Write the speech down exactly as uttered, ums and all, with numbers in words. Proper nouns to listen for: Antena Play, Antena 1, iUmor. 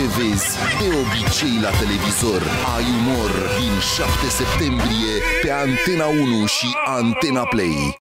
ce vezi de obicei la televizor. iUmor din șapte septembrie pe Antena unu și Antena Play.